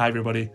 Hi everybody.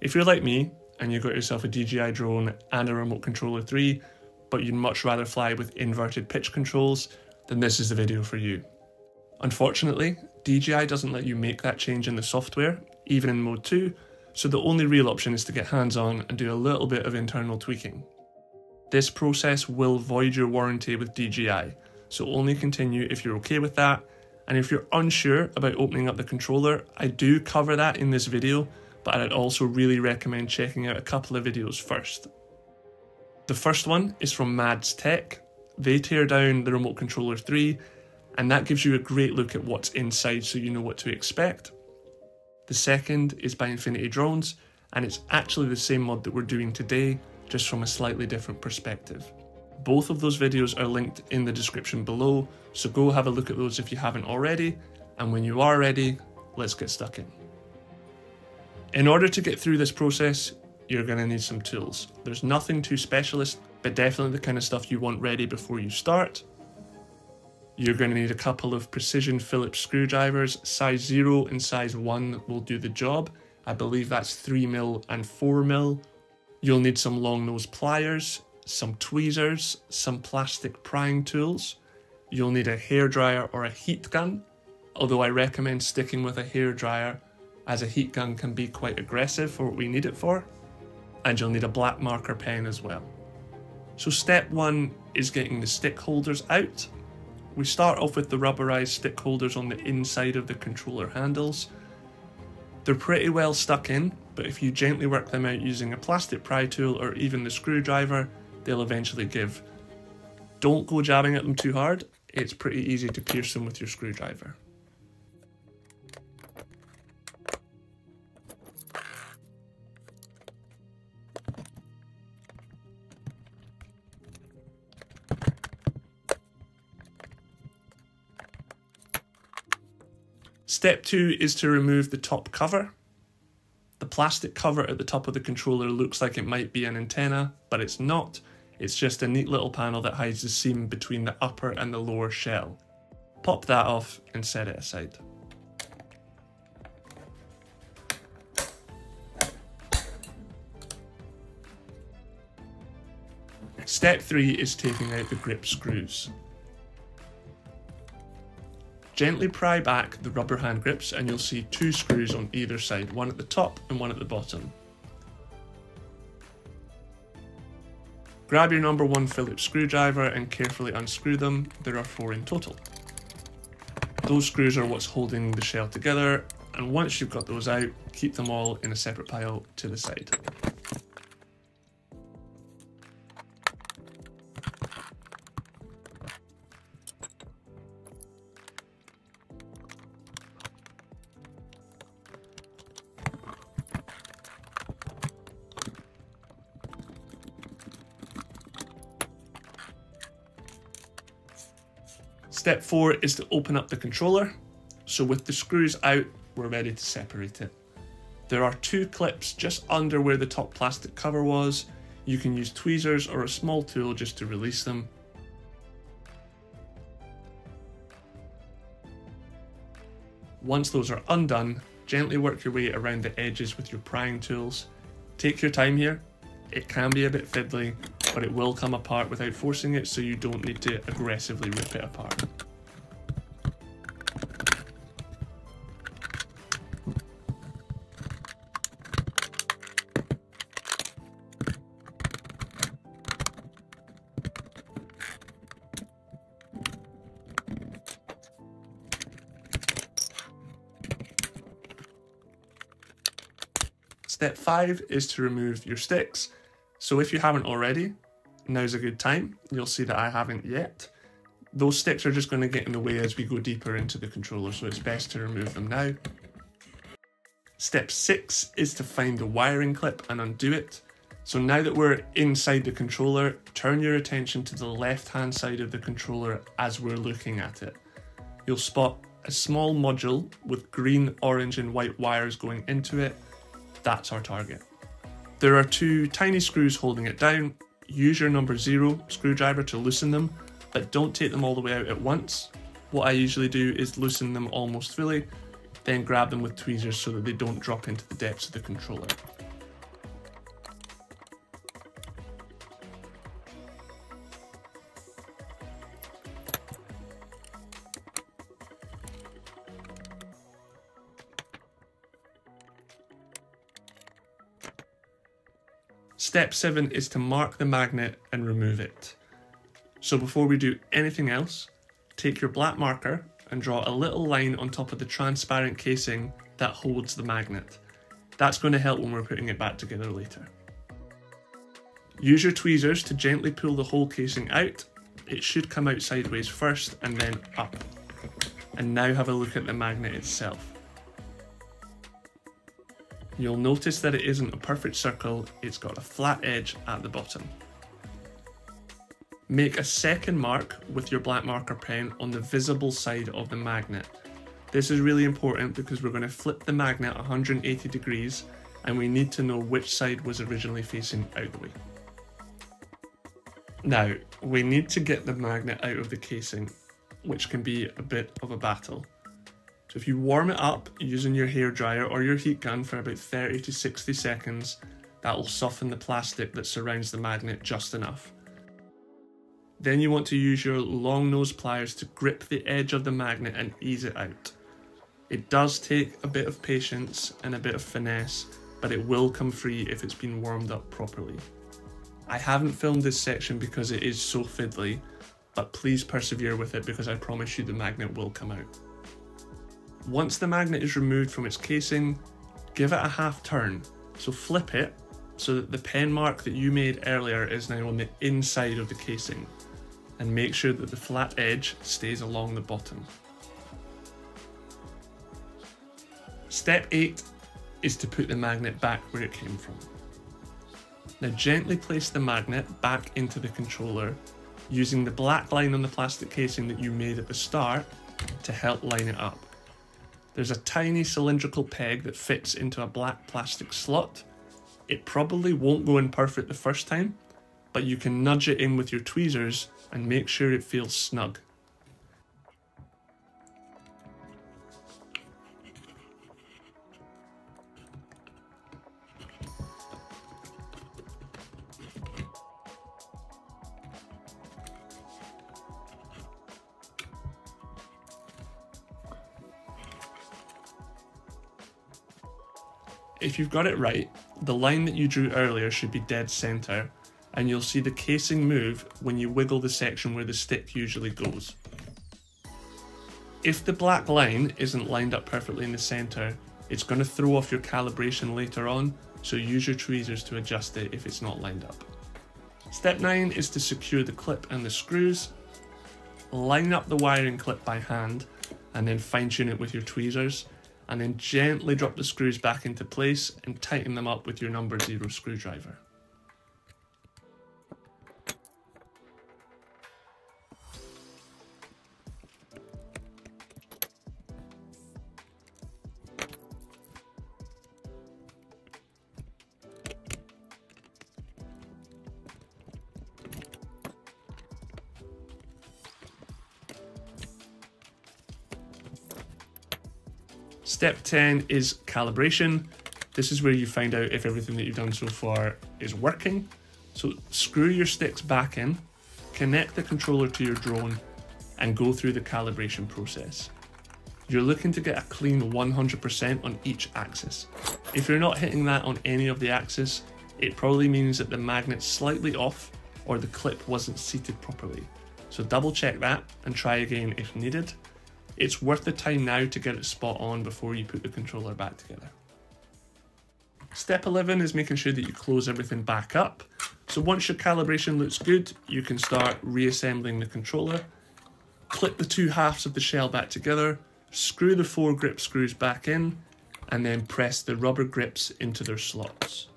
If you're like me and you got yourself a DJI drone and a remote controller 3, but you'd much rather fly with inverted pitch controls, then this is the video for you. Unfortunately, DJI doesn't let you make that change in the software, even in Mode 2, so the only real option is to get hands-on and do a little bit of internal tweaking. This process will void your warranty with DJI, so only continue if you're okay with that, and if you're unsure about opening up the controller, I do cover that in this video, but I'd also really recommend checking out a couple of videos first. The first one is from MadRC. They tear down the remote controller 3, and that gives you a great look at what's inside so you know what to expect. The second is by Infinity Drones, and it's actually the same mod that we're doing today, just from a slightly different perspective. Both of those videos are linked in the description below, so go have a look at those if you haven't already, and when you are ready, let's get stuck in. In order to get through this process, you're going to need some tools. There's nothing too specialist, but definitely the kind of stuff you want ready before you start. You're going to need a couple of precision Phillips screwdrivers. Size 0 and size 1 will do the job. I believe that's 3mm and 4mm. You'll need some long nose pliers, some tweezers, some plastic prying tools. You'll need a hairdryer or a heat gun, although I recommend sticking with a hairdryer as a heat gun can be quite aggressive for what we need it for. And you'll need a black marker pen as well. So step 1 is getting the stick holders out. We start off with the rubberized stick holders on the inside of the controller handles. They're pretty well stuck in, but if you gently work them out using a plastic pry tool or even the screwdriver, they'll eventually give. Don't go jabbing at them too hard. It's pretty easy to pierce them with your screwdriver. Step 2 is to remove the top cover. The plastic cover at the top of the controller looks like it might be an antenna, but it's not. It's just a neat little panel that hides the seam between the upper and the lower shell. Pop that off and set it aside. Step 3 is taking out the grip screws. Gently pry back the rubber hand grips and you'll see 2 screws on either side, one at the top and one at the bottom. Grab your number 1 Phillips screwdriver and carefully unscrew them. There are 4 in total. Those screws are what's holding the shell together, and once you've got those out, keep them all in a separate pile to the side. Step 4 is to open up the controller. So with the screws out, we're ready to separate it. There are 2 clips just under where the top plastic cover was. You can use tweezers or a small tool just to release them. Once those are undone, gently work your way around the edges with your prying tools. Take your time here. It can be a bit fiddly, but it will come apart without forcing it, so you don't need to aggressively rip it apart. Step 5 is to remove your sticks. So if you haven't already, now's a good time. You'll see that I haven't yet. Those sticks are just going to get in the way as we go deeper into the controller, so it's best to remove them now. Step 6 is to find the wiring clip and undo it. So now that we're inside the controller, turn your attention to the left-hand side of the controller as we're looking at it. You'll spot a small module with green, orange and white wires going into it. That's our target. There are 2 tiny screws holding it down. Use your number 0 screwdriver to loosen them, but don't take them all the way out at once. What I usually do is loosen them almost fully, then grab them with tweezers so that they don't drop into the depths of the controller. Step 7 is to mark the magnet and remove it. So before we do anything else, take your black marker and draw a little line on top of the transparent casing that holds the magnet. That's going to help when we're putting it back together later. Use your tweezers to gently pull the whole casing out. It should come out sideways first and then up. And now have a look at the magnet itself. You'll notice that it isn't a perfect circle, it's got a flat edge at the bottom. Make a second mark with your black marker pen on the visible side of the magnet. This is really important because we're going to flip the magnet 180 degrees and we need to know which side was originally facing outward. Now, we need to get the magnet out of the casing, which can be a bit of a battle. So if you warm it up using your hairdryer or your heat gun for about 30 to 60 seconds, that will soften the plastic that surrounds the magnet just enough. Then you want to use your long nose pliers to grip the edge of the magnet and ease it out. It does take a bit of patience and a bit of finesse, but it will come free if it's been warmed up properly. I haven't filmed this section because it is so fiddly, but please persevere with it because I promise you the magnet will come out. Once the magnet is removed from its casing, give it a half turn. So flip it so that the pen mark that you made earlier is now on the inside of the casing, and make sure that the flat edge stays along the bottom. Step 8 is to put the magnet back where it came from. Now gently place the magnet back into the controller using the black line on the plastic casing that you made at the start to help line it up. There's a tiny cylindrical peg that fits into a black plastic slot. It probably won't go in perfect the first time, but you can nudge it in with your tweezers and make sure it feels snug. If you've got it right, the line that you drew earlier should be dead center, and you'll see the casing move when you wiggle the section where the stick usually goes. If the black line isn't lined up perfectly in the center, it's going to throw off your calibration later on, so use your tweezers to adjust it if it's not lined up. Step 9 is to secure the clip and the screws. Line up the wiring clip by hand, and then fine-tune it with your tweezers, and then gently drop the screws back into place and tighten them up with your number 0 screwdriver. Step 10 is calibration. This is where you find out if everything that you've done so far is working. So screw your sticks back in, connect the controller to your drone, and go through the calibration process. You're looking to get a clean 100% on each axis. If you're not hitting that on any of the axes, it probably means that the magnet's slightly off or the clip wasn't seated properly. So double check that and try again if needed. It's worth the time now to get it spot on before you put the controller back together. Step 11 is making sure that you close everything back up. So once your calibration looks good, you can start reassembling the controller. Clip the two halves of the shell back together, screw the 4 grip screws back in, and then press the rubber grips into their slots.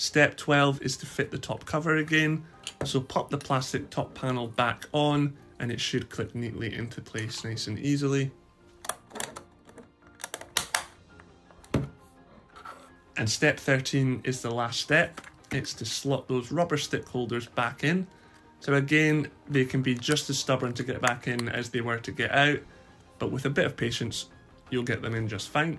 Step 12 is to fit the top cover again. So pop the plastic top panel back on and it should clip neatly into place nice and easily. And step 13 is the last step. It's to slot those rubber stick holders back in. So again, they can be just as stubborn to get back in as they were to get out, but with a bit of patience, you'll get them in just fine.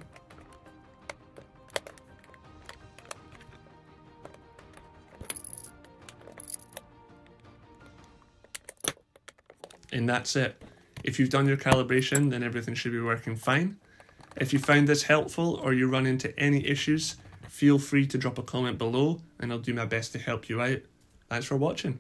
And that's it. If you've done your calibration, then everything should be working fine. If you found this helpful or you run into any issues, feel free to drop a comment below and I'll do my best to help you out. Thanks for watching.